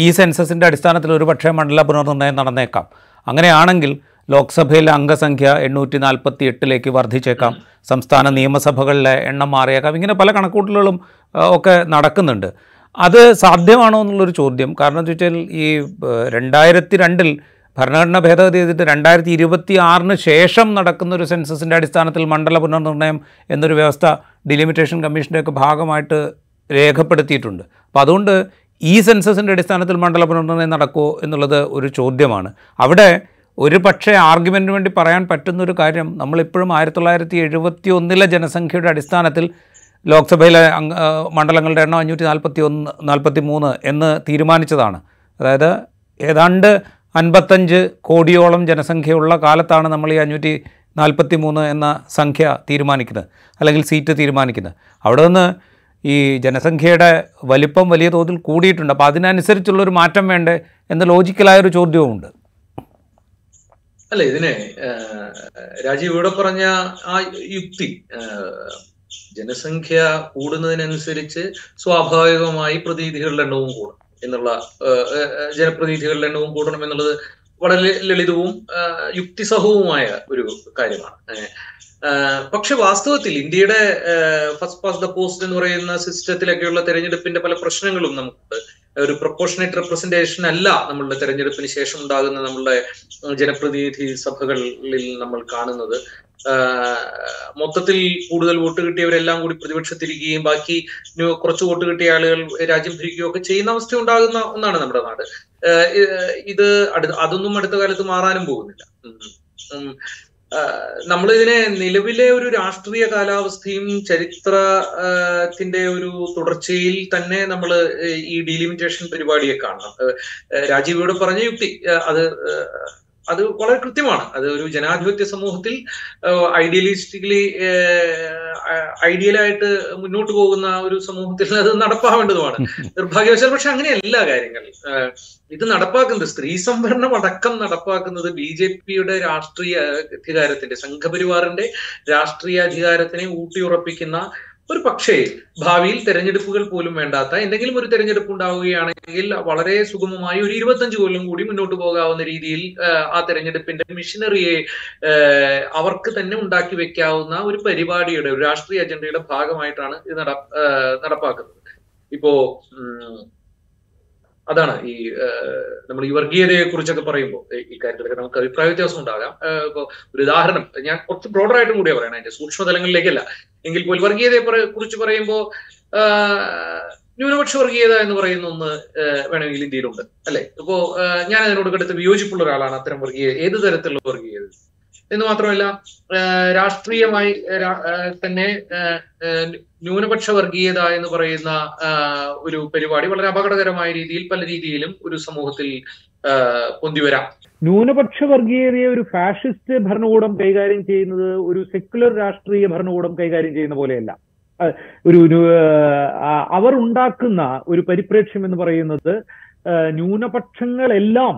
ഈ സെൻസസിൻ്റെ അടിസ്ഥാനത്തിൽ ഒരു പക്ഷേ മണ്ഡല പുനർനിർണ്ണയം നടന്നേക്കാം. അങ്ങനെയാണെങ്കിൽ ലോക്സഭയിലെ അംഗസംഖ്യ 848ലേക്ക് വർദ്ധിച്ചേക്കാം, സംസ്ഥാന നിയമസഭകളിലെ എണ്ണം മാറിയേക്കാം, ഇങ്ങനെ പല കണക്കൂട്ടലുകളും ഒക്കെ നടക്കുന്നുണ്ട്. അത് സാധ്യമാണോ എന്നുള്ളൊരു ചോദ്യം. കാരണം എന്ന് വെച്ചാൽ ഈ 2002 ഭരണഘടന ഭേദഗതി ചെയ്തിട്ട് 2026 ശേഷം നടക്കുന്നൊരു സെൻസസിൻ്റെ അടിസ്ഥാനത്തിൽ മണ്ഡല പുനർനിർണ്ണയം എന്നൊരു വ്യവസ്ഥ ഡിലിമിറ്റേഷൻ കമ്മീഷൻ്റെയൊക്കെ ഭാഗമായിട്ട് രേഖപ്പെടുത്തിയിട്ടുണ്ട്. അപ്പോൾ അതുകൊണ്ട് ഈ സെൻസസിൻ്റെ അടിസ്ഥാനത്തിൽ മണ്ഡല പുനർനിർണ്ണയം നടക്കുമോ എന്നുള്ളത് ഒരു ചോദ്യമാണ്. അവിടെ ഒരു പക്ഷേ ആർഗ്യുമെൻറ്റിന് വേണ്ടി പറയാൻ പറ്റുന്നൊരു കാര്യം, നമ്മളിപ്പോഴും 1971 ജനസംഖ്യയുടെ അടിസ്ഥാനത്തിൽ ലോക്സഭയിലെ മണ്ഡലങ്ങളുടെ എണ്ണം 543 എന്ന് തീരുമാനിച്ചതാണ്. അതായത് ഏതാണ്ട് 55 കോടിയോളം ജനസംഖ്യയുള്ള കാലത്താണ് നമ്മൾ ഈ 543 എന്ന സംഖ്യ തീരുമാനിക്കുന്നത്, അല്ലെങ്കിൽ സീറ്റ് തീരുമാനിക്കുന്നത്. അവിടെ നിന്ന് ഈ ജനസംഖ്യയുടെ വലിപ്പം വലിയ തോതിൽ കൂടിയിട്ടുണ്ട്. അപ്പോൾ അതിനനുസരിച്ചുള്ളൊരു മാറ്റം വേണ്ടേ എന്ന ലോജിക്കലായൊരു ചോദ്യവുമുണ്ട്. അല്ല, ഇതിനെ രാജീവ് ഇവിടെ പറഞ്ഞ ആ യുക്തി, ജനസംഖ്യ കൂടുന്നതിനനുസരിച്ച് സ്വാഭാവികമായി പ്രതിനിധികളുടെ എണ്ണവും കൂടും എന്നുള്ള, ജനപ്രതിനിധികളുടെ എണ്ണവും കൂടണം എന്നുള്ളത് വളരെ ലളിതവും യുക്തിസഹവുമായ ഒരു കാര്യമാണ്. പക്ഷെ വാസ്തവത്തിൽ ഇന്ത്യയുടെ ഫസ്റ്റ് പാസ് ദ പോസ്റ്റ് എന്ന് പറയുന്ന സിസ്റ്റത്തിലൊക്കെയുള്ള തെരഞ്ഞെടുപ്പിന്റെ പല പ്രശ്നങ്ങളും നമുക്കുണ്ട്. ഒരു പ്രൊപ്പോർഷണേറ്റ് റെപ്രസെന്റേഷൻ അല്ല നമ്മളുടെ തെരഞ്ഞെടുപ്പിന് ശേഷം ഉണ്ടാകുന്ന നമ്മളുടെ ജനപ്രതിനിധി സഭകളിൽ നമ്മൾ കാണുന്നത്. മൊത്തത്തിൽ കൂടുതൽ വോട്ട് കിട്ടിയവരെല്ലാം കൂടി പ്രതിപക്ഷത്തിരിക്കുകയും ബാക്കി കുറച്ച് വോട്ട് കിട്ടിയ ആളുകൾ രാജ്യം ഭരിക്കുകയും ഒക്കെ ചെയ്യുന്ന അവസ്ഥ ഉണ്ടാകുന്ന ഒന്നാണ് നമ്മുടെ നാട്. ഇത് അതൊന്നും അടുത്ത കാലത്ത് മാറാനും പോകുന്നില്ല. നമ്മളിതിനെ നിലവിലെ ഒരു രാഷ്ട്രീയ കാലാവസ്ഥയും ചരിത്രത്തിന്റെ ഒരു തുടർച്ചയിൽ തന്നെ നമ്മൾ ഈ ഡീലിമിറ്റേഷൻ പരിപാടിയെ കാണണം. രാജീവോട് പറഞ്ഞ യുക്തി അത് വളരെ കൃത്യമാണ്. അത് ഒരു ജനാധിപത്യ സമൂഹത്തിൽ ഐഡിയലായിട്ട് മുന്നോട്ട് പോകുന്ന ഒരു സമൂഹത്തിൽ അത് നടപ്പാവേണ്ടതുമാണ്. നിർഭാഗ്യവശാൽ പക്ഷെ അങ്ങനെയല്ല കാര്യങ്ങൾ. ഇത് നടപ്പാക്കുന്നത്, സ്ത്രീ സംവരണം അടക്കം നടപ്പാക്കുന്നത് BJPയുടെ രാഷ്ട്രീയ അധികാരത്തിന്റെ, സംഘപരിവാറിന്റെ രാഷ്ട്രീയ അധികാരത്തിനെ ഊട്ടിയുറപ്പിക്കുന്ന, ഒരു പക്ഷേ ഭാവിയിൽ തെരഞ്ഞെടുപ്പുകൾ പോലും വേണ്ടാത്ത, എന്തെങ്കിലും ഒരു തെരഞ്ഞെടുപ്പ് ഉണ്ടാവുകയാണെങ്കിൽ വളരെ സുഗമമായി ഒരു 25 കൊല്ലം കൂടി മുന്നോട്ട് പോകാവുന്ന രീതിയിൽ ആ തെരഞ്ഞെടുപ്പിന്റെ മിഷനറിയെ അവർക്ക് തന്നെ ഉണ്ടാക്കി വെക്കാവുന്ന ഒരു പരിപാടിയുടെ, ഒരു രാഷ്ട്രീയ അജണ്ടയുടെ ഭാഗമായിട്ടാണ് ഇത് നടപ്പാക്കുന്നത്. ഇപ്പോ അതാണ് ഈ നമ്മൾ ഈ വർഗീയതയെ കുറിച്ചൊക്കെ പറയുമ്പോൾ ഈ കാര്യത്തിലൊക്കെ നമുക്ക് അഭിപ്രായ വ്യത്യാസം ഉണ്ടാകാം. ഇപ്പോൾ ഒരു ഉദാഹരണം, ഞാൻ കുറച്ച് ബ്രോഡറായിട്ടും കൂടിയാണ് പറയണത്, അതിന്റെ സൂക്ഷ്മതലങ്ങളിലേക്കല്ല എങ്കിൽ പോലും. വർഗീയതയെ കുറിച്ച് പറയുമ്പോൾ ന്യൂനപക്ഷ വർഗീയത എന്ന് പറയുന്ന ഒന്ന് വേണമെങ്കിൽ ഇന്ത്യയിലുണ്ട്, അല്ലെ? ഇപ്പോ ഞാൻ അതിനോട് കടുത്ത് വിയോജിപ്പുള്ള ഒരാളാണ്, അത്തരം വർഗീയത, ഏത് തരത്തിലുള്ള വർഗീയത എന്ന്. മാത്രമല്ല രാഷ്ട്രീയമായി തന്നെ ന്യൂനപക്ഷ വർഗീയത എന്ന് പറയുന്ന ഒരു പരിപാടി വളരെ അപകടകരമായ രീതിയിൽ പല രീതിയിലും ഒരു സമൂഹത്തിൽ പൊന്തിവരാം. ന്യൂനപക്ഷ വർഗീയതയെ ഒരു ഫാഷിസ്റ്റ് ഭരണകൂടം കൈകാര്യം ചെയ്യുന്നത് ഒരു സെക്യുലർ രാഷ്ട്രീയ ഭരണകൂടം കൈകാര്യം ചെയ്യുന്ന പോലെയല്ല. ഒരു അവർ ഉണ്ടാക്കുന്ന ഒരു പരിപ്രേക്ഷ്യം എന്ന് പറയുന്നത് ന്യൂനപക്ഷങ്ങളെല്ലാം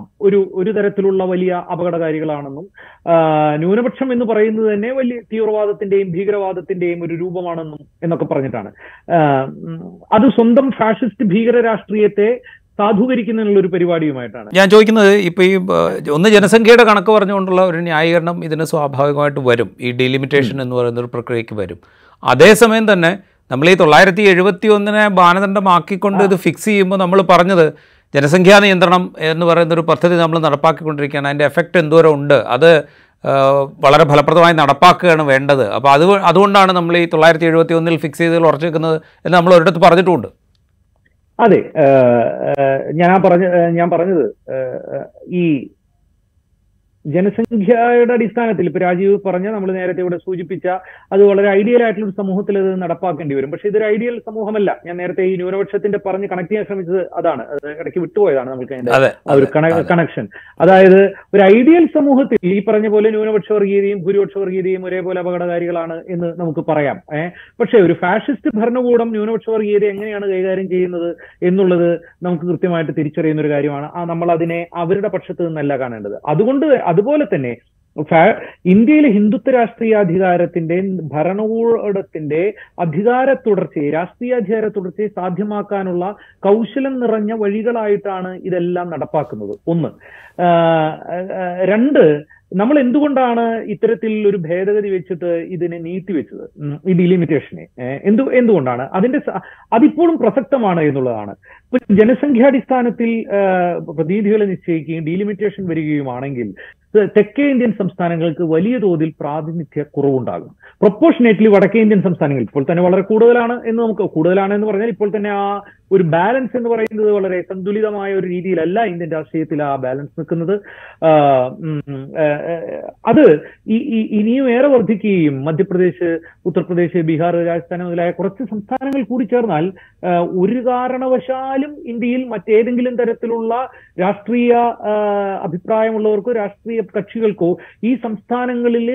ഒരു തരത്തിലുള്ള വലിയ അപകടകാരികളാണെന്നും ന്യൂനപക്ഷം എന്ന് പറയുന്നത് തന്നെ വലിയ തീവ്രവാദത്തിന്റെയും ഭീകരവാദത്തിന്റെയും ഒരു രൂപമാണെന്നും എന്നൊക്കെ പറഞ്ഞിട്ടാണ്. അത് സ്വന്തം ഫാഷിസ്റ്റ് ഭീകര രാഷ്ട്രീയത്തെ സാധൂകരിക്കുന്നതിനുള്ള ഒരു പരിപാടിയുമായിട്ടാണ് ഞാൻ ചോദിക്കുന്നത്. ഇപ്പൊ ഈ ഒന്ന് ജനസംഖ്യയുടെ കണക്ക് പറഞ്ഞുകൊണ്ടുള്ള ഒരു ന്യായീകരണം ഇതിന് സ്വാഭാവികമായിട്ട് വരും, ഈ ഡീലിമിറ്റേഷൻ എന്ന് പറയുന്ന ഒരു പ്രക്രിയക്ക് വരും. അതേസമയം തന്നെ നമ്മൾ ഈ 1971 മാനദണ്ഡമാക്കിക്കൊണ്ട് ഇത് ഫിക്സ് ചെയ്യുമ്പോൾ നമ്മൾ പറഞ്ഞത് ജനസംഖ്യാ നിയന്ത്രണം എന്ന് പറയുന്നൊരു പദ്ധതി നമ്മൾ നടപ്പാക്കിക്കൊണ്ടിരിക്കുകയാണ്, അതിൻ്റെ എഫക്റ്റ് എന്തോരം ഉണ്ട്, അത് വളരെ ഫലപ്രദമായി നടപ്പാക്കുകയാണ് വേണ്ടത്. അപ്പോൾ അതുകൊണ്ടാണ് നമ്മൾ ഈ 1971 ഫിക്സ് ചെയ്തതിൽ ഉറച്ചു നിൽക്കുന്നത് എന്ന് നമ്മൾ ഒരിടത്ത് പറഞ്ഞിട്ടുമുണ്ട്. അതെ, ഞാൻ പറഞ്ഞത് ഈ ജനസംഖ്യയുടെ അടിസ്ഥാനത്തിൽ ഇപ്പൊ രാജീവ് പറഞ്ഞ, നമ്മൾ നേരത്തെ ഇവിടെ സൂചിപ്പിച്ച, അത് വളരെ ഐഡിയൽ ആയിട്ടുള്ള ഒരു സമൂഹത്തിൽ അത് നടപ്പാക്കേണ്ടി വരും. പക്ഷെ ഇതൊരു ഐഡിയൽ സമൂഹമല്ല. ഞാൻ നേരത്തെ ഈ ന്യൂനപക്ഷത്തിന്റെ പറഞ്ഞ് കണക്ട് ചെയ്യാൻ ശ്രമിച്ചത് അതാണ്, അത് ഇടയ്ക്ക് വിട്ടുപോയതാണ് നമ്മൾക്ക് അതിന്റെ ആ ഒരു കണക്ഷൻ. അതായത് ഒരു ഐഡിയൽ സമൂഹത്തിൽ ഈ പറഞ്ഞ പോലെ ന്യൂനപക്ഷ വർഗീയതയും ഭൂരിപക്ഷ വർഗീയതയും ഒരേപോലെ അപകടകാരികളാണ് എന്ന് നമുക്ക് പറയാം. പക്ഷെ ഒരു ഫാഷിസ്റ്റ് ഭരണകൂടം ന്യൂനപക്ഷ വർഗീയത എങ്ങനെയാണ് കൈകാര്യം ചെയ്യുന്നത് എന്നുള്ളത് നമുക്ക് കൃത്യമായിട്ട് തിരിച്ചറിയുന്ന ഒരു കാര്യമാണ്. നമ്മൾ അതിനെ അവരുടെ പക്ഷത്ത് നിന്നല്ല കാണേണ്ടത്. അതുപോലെ തന്നെ India Hindutva Rashtriya Adhigaarathinte, Bharanakodathinte, Adhigara Tudarche, Rashtriya Adhigara Tudarche, Sadhyamakkanulla, Kaushalam Niranja Vazhikalayittanu, Idellam Nadappaakkunnathu. Onnu. Rendu, നമ്മൾ എന്തുകൊണ്ടാണ് ഇത്തരത്തിൽ ഒരു ഭേദഗതി വെച്ചിട്ട് ഇതിനെ നീട്ടിവെച്ചത് ഈ ഡിലിമിറ്റേഷനെ എന്തുകൊണ്ടാണ് അതിന്റെ അതിപ്പോഴും പ്രസക്തമാണ് എന്നുള്ളതാണ് ജനസംഖ്യാടിസ്ഥാനത്തിൽ പ്രതിനിധികളെ നിശ്ചയിക്കുകയും ഡിലിമിറ്റേഷൻ വരികയുമാണെങ്കിൽ തെക്കേ ഇന്ത്യൻ സംസ്ഥാനങ്ങൾക്ക് വലിയ തോതിൽ പ്രാതിനിധ്യ കുറവുണ്ടാകും പ്രൊപ്പോർഷനേറ്റ്ലി വടക്കേ ഇന്ത്യൻ സംസ്ഥാനങ്ങൾ ഇപ്പോൾ തന്നെ വളരെ കൂടുതലാണ് എന്ന് പറഞ്ഞാൽ ഇപ്പോൾ തന്നെ ആ ഒരു ബാലൻസ് എന്ന് പറയുന്നത് വളരെ സന്തുലിതമായ ഒരു രീതിയിലല്ല ഇന്ത്യൻ രാഷ്ട്രീയത്തിൽ ആ ബാലൻസ് നിൽക്കുന്നത് അത് ഇനിയും ഏറെ വർദ്ധിക്കുകയും മധ്യപ്രദേശ് ഉത്തർപ്രദേശ് ബീഹാർ രാജസ്ഥാൻ മുതലായ കുറച്ച് സംസ്ഥാനങ്ങൾ കൂടി ചേർന്നാൽ ഒരു കാരണവശാലും ഇന്ത്യയിൽ മറ്റേതെങ്കിലും തരത്തിലുള്ള രാഷ്ട്രീയ അഭിപ്രായമുള്ളവർക്കോ രാഷ്ട്രീയ കക്ഷികൾക്കോ ഈ സംസ്ഥാനങ്ങളിൽ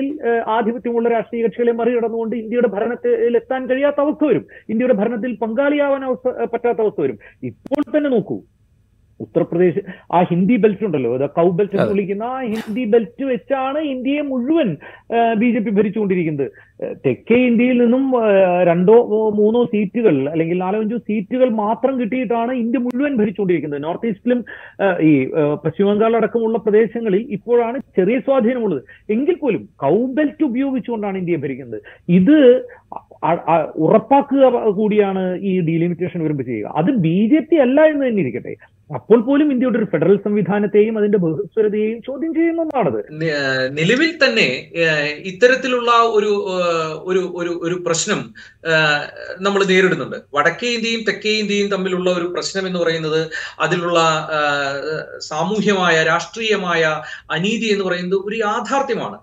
ആധിപത്യമുള്ള രാഷ്ട്രീയ കക്ഷികളെ മറികടന്നുകൊണ്ട് ഇന്ത്യയുടെ ഭരണത്തിൽ എത്താൻ കഴിയാത്ത അവസ്ഥ വരും ഇന്ത്യയുടെ ഭരണത്തിൽ പങ്കാളിയാവാൻ പറ്റാത്ത അവസ്ഥ വരും ഇപ്പോൾ തന്നെ നോക്കൂ ഉത്തർപ്രദേശ് ആ ഹിന്ദി ബെൽറ്റ് ഉണ്ടല്ലോ കൗ ബെൽറ്റ് എന്ന് വിളിക്കുന്ന ആ ഹിന്ദി ബെൽറ്റ് വെച്ചാണ് ഇന്ത്യയെ മുഴുവൻ ബിജെപി ഭരിച്ചുകൊണ്ടിരിക്കുന്നത് തെക്കേ ഇന്ത്യയിൽ നിന്നും 2 3 സീറ്റുകൾ അല്ലെങ്കിൽ 4 5 സീറ്റുകൾ മാത്രം കിട്ടിയിട്ടാണ് ഇന്ത്യ മുഴുവൻ ഭരിച്ചുകൊണ്ടിരിക്കുന്നത് നോർത്ത് ഈസ്റ്റിലും ഈ പശ്ചിമ ബംഗാൾ അടക്കമുള്ള പ്രദേശങ്ങളിൽ ഇപ്പോഴാണ് ചെറിയ സ്വാധീനമുള്ളത് എങ്കിൽ പോലും കൗ ബെൽറ്റ് ഉപയോഗിച്ചുകൊണ്ടാണ് ഇന്ത്യയെ ഭരിക്കുന്നത് ഇത് ഉറപ്പാക്കുക കൂടിയാണ് ഈ ഡിലിമിറ്റേഷൻ വരുമ്പോൾ ചെയ്യുക അത് ബി ജെ പി അല്ല എന്ന് തന്നെ ഇരിക്കട്ടെ അപ്പോൾ പോലും ഇന്ത്യയുടെ ഒരു ഫെഡറൽ സംവിധാനത്തെയും അതിന്റെ ബഹുസ്വരതയെയും ചോദ്യം ചെയ്യുന്ന ഒന്നാണത് നിലവിൽ തന്നെ ഇത്തരത്തിലുള്ള ഒരു പ്രശ്നം നമ്മൾ നേരിടുന്നുണ്ട് വടക്കേ ഇന്ത്യയും തെക്കേ ഇന്ത്യയും തമ്മിലുള്ള ഒരു പ്രശ്നം എന്ന് പറയുന്നത് അതിലുള്ള സാമൂഹ്യമായ രാഷ്ട്രീയമായ അനീതി എന്ന് പറയുന്നത് ഒരു യാഥാർത്ഥ്യമാണ്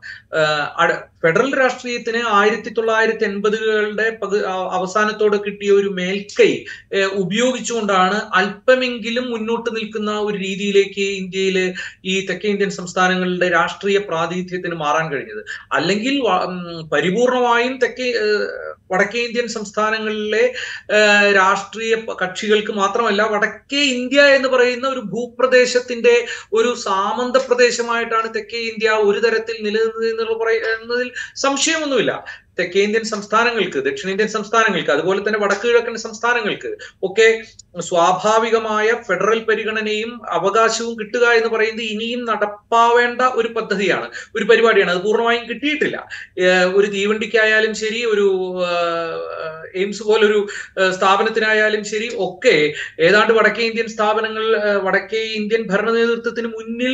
ഫെഡറൽ രാഷ്ട്രീയത്തിന് 1980s അവസാനത്തോടെ കിട്ടിയ ഒരു മേൽക്കൈ ഉപയോഗിച്ചുകൊണ്ടാണ് അല്പമെങ്കിലും മുന്നോട്ട് നിൽക്കുന്ന ഒരു രീതിയിലേക്ക് ഇന്ത്യയിലെ ഈ തെക്കേ ഇന്ത്യൻ സംസ്ഥാനങ്ങളുടെ രാഷ്ട്രീയ പ്രാതിനിധ്യത്തിന് മാറാൻ കഴിഞ്ഞത് അല്ലെങ്കിൽ പരിപൂർണമായും വടക്കേ ഇന്ത്യൻ സംസ്ഥാനങ്ങളിലെ രാഷ്ട്രീയ കക്ഷികൾക്ക് മാത്രമല്ല വടക്കേ ഇന്ത്യ എന്ന് പറയുന്ന ഒരു ഭൂപ്രദേശത്തിന്റെ ഒരു സാമന്ത പ്രദേശമായിട്ടാണ് തെക്കേ ഇന്ത്യ ഒരു തരത്തിൽ നിലനിന്നത് പറയുന്നതിൽ സംശയമൊന്നുമില്ല തെക്കേ ഇന്ത്യൻ സംസ്ഥാനങ്ങൾക്ക് ദക്ഷിണേന്ത്യൻ സംസ്ഥാനങ്ങൾക്ക് അതുപോലെ തന്നെ വടക്ക് കിഴക്കൻ സംസ്ഥാനങ്ങൾക്ക് ഒക്കെ സ്വാഭാവികമായ ഫെഡറൽ പരിഗണനയും അവകാശവും കിട്ടുക എന്ന് പറയുന്നത് ഇനിയും നടപ്പാവേണ്ട ഒരു പദ്ധതിയാണ് ഒരു പരിപാടിയാണ് അത് പൂർണ്ണമായും കിട്ടിയിട്ടില്ല ഒരു തീവണ്ടിക്കായാലും ശരി ഒരു എയിംസ് പോലൊരു സ്ഥാപനത്തിനായാലും ശരി ഒക്കെ ഏതാണ്ട് വടക്കേ ഇന്ത്യൻ സ്ഥാപനങ്ങൾ വടക്കേ ഇന്ത്യൻ ഭരണ നേതൃത്വത്തിന് മുന്നിൽ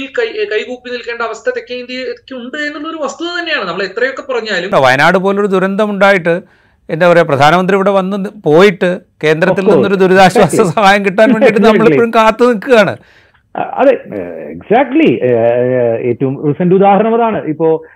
കൈകൂപ്പി നിൽക്കേണ്ട അവസ്ഥ തെക്കേ ഇന്ത്യക്ക് ഉണ്ട് എന്നുള്ളൊരു വസ്തുത തന്നെയാണ് നമ്മൾ എത്രയൊക്കെ പറഞ്ഞാലും വയനാട് പോലൊരു ദുരന്തമുണ്ടായിട്ട് എന്താ പറയുക പ്രധാനമന്ത്രി ഇവിടെ വന്ന് പോയിട്ട് കേന്ദ്രത്തിൽ നിന്നൊരു ദുരിതാശ്വാസ സഹായം കിട്ടാൻ വേണ്ടിയിട്ട് നമ്മളിപ്പോഴും കാത്തു നിൽക്കുകയാണ് അതെ എക്സാക്ട്ലി ഏറ്റവും റീസെന്റ് ഉദാഹരണം അതാണ് ഇപ്പോ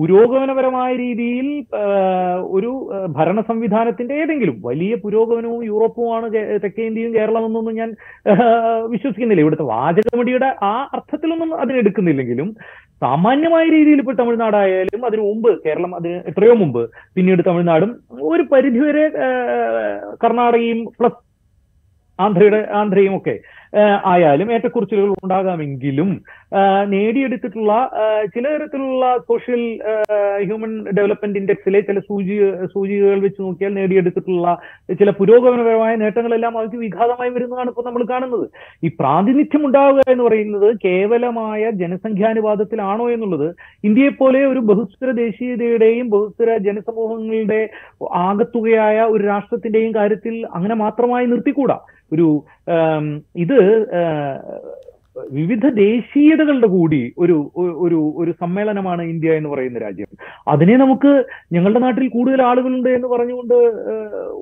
പുരോഗമനപരമായ രീതിയിൽ ഒരു ഭരണ സംവിധാനത്തിന്റെ ഏതെങ്കിലും വലിയ പുരോഗമനവും യൂറോപ്പുമാണ് തെക്കേ ഇന്ത്യയും കേരളം എന്നൊന്നും ഞാൻ വിശ്വസിക്കുന്നില്ല ഇവിടുത്തെ വാചകമടിയുടെ ആ അർത്ഥത്തിലൊന്നും അതിനെടുക്കുന്നില്ലെങ്കിലും സാമാന്യമായ രീതിയിൽ ഇപ്പോൾ തമിഴ്നാടായാലും അതിനു മുമ്പ് കേരളം അതിന് എത്രയോ മുമ്പ് പിന്നീട് തമിഴ്നാടും ഒരു പരിധിവരെ കർണാടകയും പ്ലസ് ആന്ധ്രയും ഒക്കെ ആയാലും ഏറ്റക്കുറിച്ചിലുകൾ ഉണ്ടാകാമെങ്കിലും നേടിയെടുത്തിട്ടുള്ള ചില തരത്തിലുള്ള സോഷ്യൽ ഹ്യൂമൻ ഡെവലപ്മെന്റ് ഇൻഡെക്സിലെ ചില സൂചികകൾ വെച്ച് നോക്കിയാൽ നേടിയെടുത്തിട്ടുള്ള ചില പുരോഗമനപരമായ നേട്ടങ്ങളെല്ലാം അവർക്ക് വിഘാതമായി വരുന്നതാണ് ഇപ്പോൾ നമ്മൾ കാണുന്നത്. ഈ പ്രാതിനിധ്യം ഉണ്ടാവുക എന്ന് പറയുന്നത് കേവലമായ ജനസംഖ്യാനുപാതത്തിലാണോ എന്നുള്ളത് ഇന്ത്യയെ പോലെ ഒരു ബഹുസ്വര ദേശീയതയുടെയും ബഹുസ്വര ജനസമൂഹങ്ങളുടെ ആകത്തുകയായ ഒരു രാഷ്ട്രത്തിന്റെയും കാര്യത്തിൽ അങ്ങനെ മാത്രമായി നിർത്തിക്കൂടാ. ഒരു ഇത് വിവിധ ദേശീയതകളുടെ കൂടി ഒരു ഒരു ഒരു സമ്മേളനമാണ് ഇന്ത്യ എന്ന് പറയുന്ന രാജ്യം. അതിനെ നമുക്ക് ഞങ്ങളുടെ നാട്ടിൽ കൂടുതൽ ആളുകളുണ്ട് എന്ന് പറഞ്ഞുകൊണ്ട്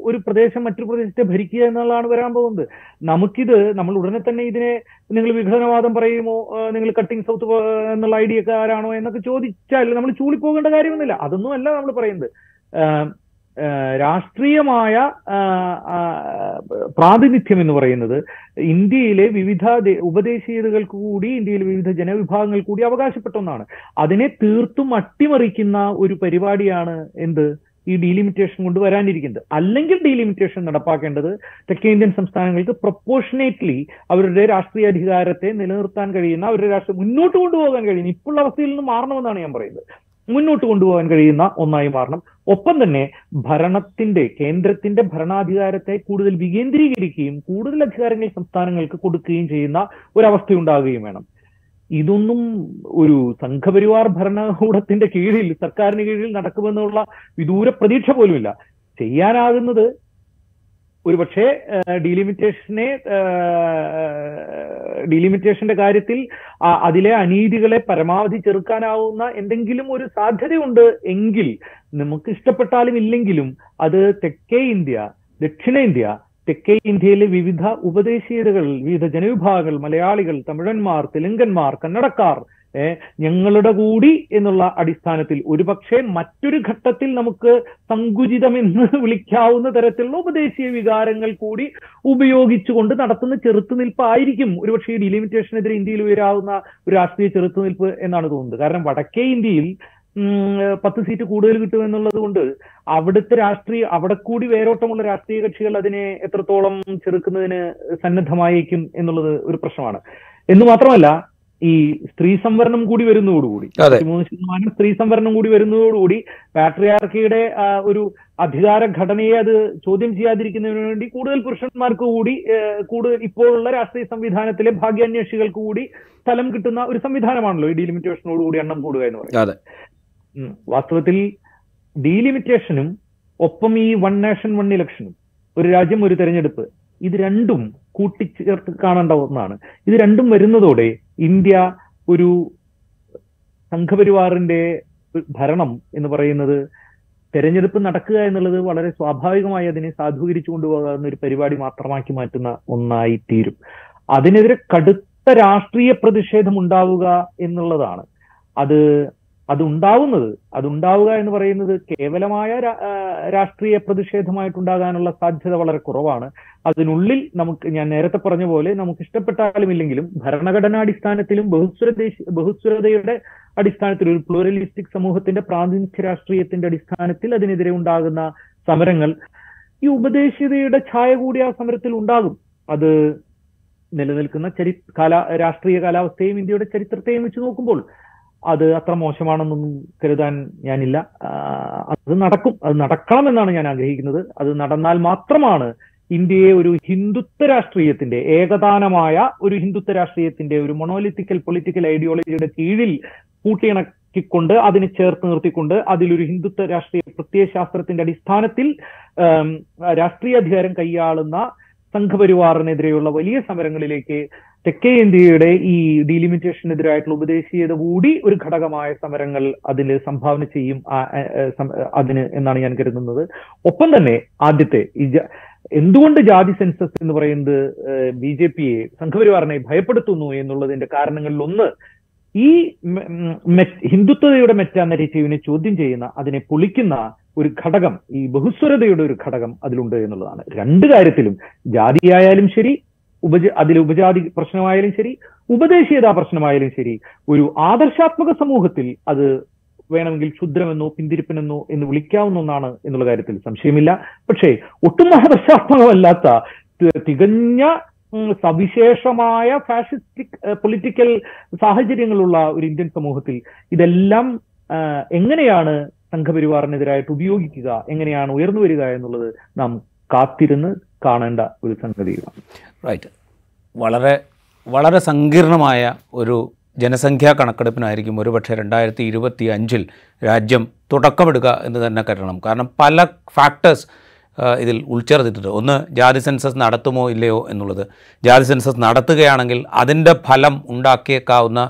ഒരു പ്രദേശം മറ്റൊരു പ്രദേശത്തെ ഭരിക്കുക എന്നുള്ളതാണ് വരാൻ പോകുന്നത്. നമുക്കിത് നമ്മൾ ഉടനെ തന്നെ ഇതിനെ നിങ്ങൾ വിഘടനവാദം പറയുമോ, നിങ്ങൾ കട്ടിങ് സൗത്ത് എന്നുള്ള ഐഡിയക്കാരാണോ എന്നൊക്കെ ചോദിച്ചാൽ നമ്മൾ ചൂളിപ്പോകേണ്ട കാര്യമൊന്നുമില്ല. അതൊന്നും അല്ല നമ്മൾ പറയുന്നത്. രാഷ്ട്രീയമായ പ്രാതിനിധ്യം എന്ന് പറയുന്നത് ഇന്ത്യയിലെ വിവിധ ഉപദേശീയതകൾക്ക് കൂടി, ഇന്ത്യയിലെ വിവിധ ജനവിഭാഗങ്ങൾ കൂടി അവകാശപ്പെട്ട ഒന്നാണ്. അതിനെ തീർത്തും അട്ടിമറിക്കുന്ന ഒരു പരിപാടിയാണ് എന്ത് ഈ ഡീലിമിറ്റേഷൻ കൊണ്ട് വരാനിരിക്കുന്നത്. അല്ലെങ്കിൽ ഡീലിമിറ്റേഷൻ നടപ്പാക്കേണ്ടത് തെക്കേ ഇന്ത്യൻ സംസ്ഥാനങ്ങൾക്ക് പ്രൊപ്പോർഷനേറ്റ്ലി അവരുടെ രാഷ്ട്രീയ അധികാരത്തെ നിലനിർത്താൻ കഴിയുന്ന, അവരുടെ രാഷ്ട്രീയം മുന്നോട്ട് കൊണ്ടുപോകാൻ കഴിയുന്ന, ഇപ്പോഴുള്ള അവസ്ഥയിൽ നിന്ന് മാറണമെന്നാണ് ഞാൻ പറയുന്നത്. മുന്നോട്ട് കൊണ്ടുപോകാൻ കഴിയുന്ന ഒന്നായി മാറണം. ഒപ്പം തന്നെ ഭരണത്തിന്റെ, കേന്ദ്രത്തിന്റെ ഭരണാധികാരത്തെ കൂടുതൽ വികേന്ദ്രീകരിക്കുകയും കൂടുതൽ അധികാരങ്ങൾ സംസ്ഥാനങ്ങൾക്ക് കൊടുക്കുകയും ചെയ്യുന്ന ഒരവസ്ഥ ഉണ്ടാവുകയും വേണം. ഇതൊന്നും ഒരു സംഘപരിവാർ ഭരണകൂടത്തിന്റെ കീഴിൽ, സർക്കാരിന് കീഴിൽ നടക്കുമെന്നുള്ള വിദൂര പ്രതീക്ഷ പോലുമില്ല. ചെയ്യാനാകുന്നത് ഒരുപക്ഷെ ഡീലിമിറ്റേഷന്റെ കാര്യത്തിൽ അതിലെ അനീതികളെ പരമാവധി ചെറുക്കാനാവുന്ന എന്തെങ്കിലും ഒരു സാധ്യതയുണ്ട് എങ്കിൽ, നമുക്ക് ഇഷ്ടപ്പെട്ടാലും ഇല്ലെങ്കിലും, അത് തെക്കേ ഇന്ത്യ, ദക്ഷിണേന്ത്യ, തെക്കേ ഇന്ത്യയിലെ വിവിധ ഉപദേശീയതകൾ, വിവിധ ജനവിഭാഗങ്ങൾ, മലയാളികൾ, തമിഴന്മാർ, തെലുങ്കന്മാർ, കന്നഡക്കാർ, ഞങ്ങളുടെ കൂടി എന്നുള്ള അടിസ്ഥാനത്തിൽ ഒരുപക്ഷെ മറ്റൊരു ഘട്ടത്തിൽ നമുക്ക് സങ്കുചിതമെന്ന് വിളിക്കാവുന്ന തരത്തിലുള്ള ഉപദേശീയ വികാരങ്ങൾ കൂടി ഉപയോഗിച്ചുകൊണ്ട് നടത്തുന്ന ചെറുത്തുനിൽപ്പായിരിക്കും ഒരുപക്ഷെ ഈ ഡീലിമിറ്റേഷനെതിരെ ഇന്ത്യയിൽ ഉയരാവുന്ന ഒരു രാഷ്ട്രീയ ചെറുത്തുനിൽപ്പ് എന്നാണ് തോന്നുന്നത്. കാരണം വടക്കേ ഇന്ത്യയിൽ 10 സീറ്റ് കൂടുതൽ കിട്ടുമെന്നുള്ളത് കൊണ്ട് അവിടുത്തെ അവിടെ കൂടി വേരോട്ടമുള്ള രാഷ്ട്രീയ കക്ഷികൾ അതിനെ എത്രത്തോളം ചെറുക്കുന്നതിന് സന്നദ്ധമായേക്കും എന്നുള്ളത് ഒരു പ്രശ്നമാണ്. എന്ന് മാത്രമല്ല, ഈ സ്ത്രീ സംവരണം കൂടി വരുന്നതോടുകൂടി, 13% സ്ത്രീ സംവരണം കൂടി വരുന്നതോടുകൂടി പാട്രിയാർക്കിയുടെ ഒരു അധികാര ഘടനയെ അത് ചോദ്യം ചെയ്യാതിരിക്കുന്നതിന് വേണ്ടി കൂടുതൽ പുരുഷന്മാർക്ക് കൂടി, കൂടുതൽ ഇപ്പോഴുള്ള രാഷ്ട്രീയ സംവിധാനത്തിലെ ഭാഗ്യാന്വേഷികൾക്ക് കൂടി സ്ഥലം കിട്ടുന്ന ഒരു സംവിധാനമാണല്ലോ ഈ ഡീലിമിറ്റേഷനോടുകൂടി എണ്ണം കൂടുക എന്ന് പറയുന്നത്. വാസ്തവത്തിൽ ഡീലിമിറ്റേഷനും ഒപ്പം ഈ 1 nation 1 election, ഒരു രാജ്യം ഒരു തെരഞ്ഞെടുപ്പ്, ഇത് രണ്ടും കൂട്ടിച്ചേർത്ത് കാണേണ്ട ഒന്നാണ്. ഇത് രണ്ടും വരുന്നതോടെ ഇന്ത്യ ഒരു സംഘപരിവാറിന്റെ ഭരണം എന്ന് പറയുന്നത്, തെരഞ്ഞെടുപ്പ് നടക്കുക എന്നുള്ളത് വളരെ സ്വാഭാവികമായി അതിനെ സാധൂകരിച്ചു കൊണ്ടുപോകാവുന്ന ഒരു പരിപാടി മാത്രമാക്കി മാറ്റുന്ന ഒന്നായി തീരും. അതിനെതിരെ കടുത്ത രാഷ്ട്രീയ പ്രതിഷേധം ഉണ്ടാവുക എന്നുള്ളതാണ് അതുണ്ടാവുക എന്ന് പറയുന്നത് കേവലമായ രാഷ്ട്രീയ പ്രതിഷേധമായിട്ടുണ്ടാകാനുള്ള സാധ്യത വളരെ കുറവാണ്. അതിനുള്ളിൽ ഞാൻ നേരത്തെ പറഞ്ഞ പോലെ നമുക്ക് ഇഷ്ടപ്പെട്ടാലും ഇല്ലെങ്കിലും ഭരണഘടനാടിസ്ഥാനത്തിലും ബഹുസ്വരതയുടെ അടിസ്ഥാനത്തിലും ഒരു പ്ലൂറലിസ്റ്റിക് സമൂഹത്തിന്റെ പ്രാതിനിധ്യ രാഷ്ട്രീയത്തിന്റെ അടിസ്ഥാനത്തിൽ അതിനെതിരെ ഉണ്ടാകുന്ന സമരങ്ങൾ, ഈ ഉപദേശീയതയുടെ ഛായ കൂടി ആ സമരത്തിൽ ഉണ്ടാകും. അത് നിലനിൽക്കുന്ന രാഷ്ട്രീയ കാലാവസ്ഥയും ഇന്ത്യയുടെ ചരിത്രത്തെയും വെച്ച് നോക്കുമ്പോൾ അത് അത്ര മോശമാണെന്നൊന്നും കരുതാൻ ഞാനില്ല. അത് നടക്കണമെന്നാണ് ഞാൻ ആഗ്രഹിക്കുന്നത്. അത് നടന്നാൽ മാത്രമാണ് ഇന്ത്യയെ ഒരു ഹിന്ദുത്വ രാഷ്ട്രീയത്തിന്റെ, ഏകദാനമായ ഒരു ഹിന്ദുത്വ രാഷ്ട്രീയത്തിന്റെ, ഒരു മൊണോലിത്തിക്കൽ പൊളിറ്റിക്കൽ ഐഡിയോളജിയുടെ കീഴിൽ കൂട്ടിയിണക്കിക്കൊണ്ട് അതിനെ ചേർത്ത് നിർത്തിക്കൊണ്ട് അതിലൊരു ഹിന്ദുത്വ രാഷ്ട്രീയ പ്രത്യയശാസ്ത്രത്തിന്റെ അടിസ്ഥാനത്തിൽ രാഷ്ട്രീയ അധികാരം കൈയാളുന്ന സംഘപരിവാറിനെതിരെയുള്ള വലിയ സമരങ്ങളിലേക്ക് തെക്കേ ഇന്ത്യയുടെ ഈ ഡീലിമിറ്റേഷനെതിരായിട്ടുള്ള ഉപദേശീയത കൂടി ഒരു ഘടകമായ സമരങ്ങൾ അതിന് സംഭാവന ചെയ്യും അതിന് എന്നാണ് ഞാൻ കരുതുന്നത്. ഒപ്പം തന്നെ ആദ്യത്തെ എന്തുകൊണ്ട് ജാതി സെൻസസ് എന്ന് പറയുന്നത് BJP സംഘപരിവാറിനെ ഭയപ്പെടുത്തുന്നു എന്നുള്ളതിന്റെ കാരണങ്ങളിൽ ഒന്ന്, ഈ ഹിന്ദുത്വതയുടെ മെറ്റാനറേറ്റീവിനെ ചോദ്യം ചെയ്യുന്ന, അതിനെ പൊളിക്കുന്ന ഒരു ഘടകം, ഈ ബഹുസ്വരതയുടെ ഒരു ഘടകം അതിലുണ്ട് എന്നുള്ളതാണ്. രണ്ട് കാര്യത്തിലും, ജാതിയായാലും ശരി, അതിലെ ഉപജാതി പ്രശ്നമായാലും ശരി, ഉപദേശീയതാ പ്രശ്നമായാലും ശരി, ഒരു ആദർശാത്മക സമൂഹത്തിൽ അത് വേണമെങ്കിൽ ക്ഷുദ്രമെന്നോ പിന്തിരിപ്പനെന്നോ എന്ന് വിളിക്കാവുന്ന ഒന്നാണ് എന്നുള്ള കാര്യത്തിൽ സംശയമില്ല. പക്ഷേ ഒട്ടും ആദർശാത്മകമല്ലാത്ത തികഞ്ഞ സവിശേഷമായ ഫാഷിസ്റ്റിക് പൊളിറ്റിക്കൽ സാഹചര്യങ്ങളുള്ള ഒരു ഇന്ത്യൻ സമൂഹത്തിൽ ഇതെല്ലാം എങ്ങനെയാണ് സംഘപരിവാറിനെതിരായിട്ട് ഉപയോഗിക്കുക, എങ്ങനെയാണ് ഉയർന്നു വരിക എന്നുള്ളത് നാം കാത്തിരുന്ന് കാണേണ്ട ഒരു സംഗതിയാണ്. റൈറ്റ്. വളരെ വളരെ സങ്കീർണമായ ഒരു ജനസംഖ്യാ കണക്കെടുപ്പിനായിരിക്കും ഒരുപക്ഷെ 2025 രാജ്യം തുടക്കമെടുക്കുക എന്ന് തന്നെ കരുതണം. കാരണം പല ഫാക്ടേഴ്സ് ഇതിൽ ഉൾച്ചേർത്തിട്ടുണ്ട്. ഒന്ന്, ജാതി സെൻസസ് നടത്തുമോ ഇല്ലയോ എന്നുള്ളത്. ജാതി സെൻസസ് നടത്തുകയാണെങ്കിൽ അതിൻ്റെ ഫലം ഉണ്ടാക്കിയേക്കാവുന്ന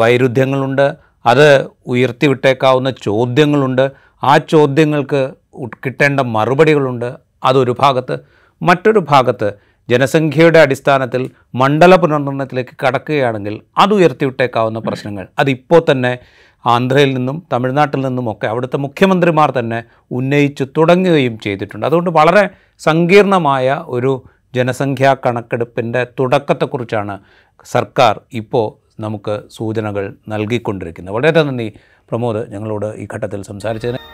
വൈരുദ്ധ്യങ്ങളുണ്ട്, അത് ഉയർത്തിവിട്ടേക്കാവുന്ന ചോദ്യങ്ങളുണ്ട്, ആ ചോദ്യങ്ങൾക്ക് കിട്ടേണ്ട മറുപടികളുണ്ട്. അതൊരു ഭാഗത്ത്. മറ്റൊരു ഭാഗത്ത് ജനസംഖ്യയുടെ അടിസ്ഥാനത്തിൽ മണ്ഡല പുനർനിർണയത്തിലേക്ക് കടക്കുകയാണെങ്കിൽ അത് ഉയർത്തിവിട്ടേക്കാവുന്ന പ്രശ്നങ്ങൾ, അതിപ്പോൾ തന്നെ ആന്ധ്രയിൽ നിന്നും തമിഴ്നാട്ടിൽ നിന്നുമൊക്കെ അവിടുത്തെ മുഖ്യമന്ത്രിമാർ തന്നെ ഉന്നയിച്ചു തുടങ്ങുകയും ചെയ്തിട്ടുണ്ട്. അതുകൊണ്ട് വളരെ സങ്കീർണമായ ഒരു ജനസംഖ്യാ കണക്കെടുപ്പിൻ്റെ തുടക്കത്തെക്കുറിച്ചാണ് സർക്കാർ ഇപ്പോൾ നമുക്ക് സൂചനകൾ നൽകിക്കൊണ്ടിരിക്കുന്നത്. വളരെ നന്ദി പ്രമോദ്, ഞങ്ങളോട് ഈ ഘട്ടത്തിൽ സംസാരിച്ചതിന്.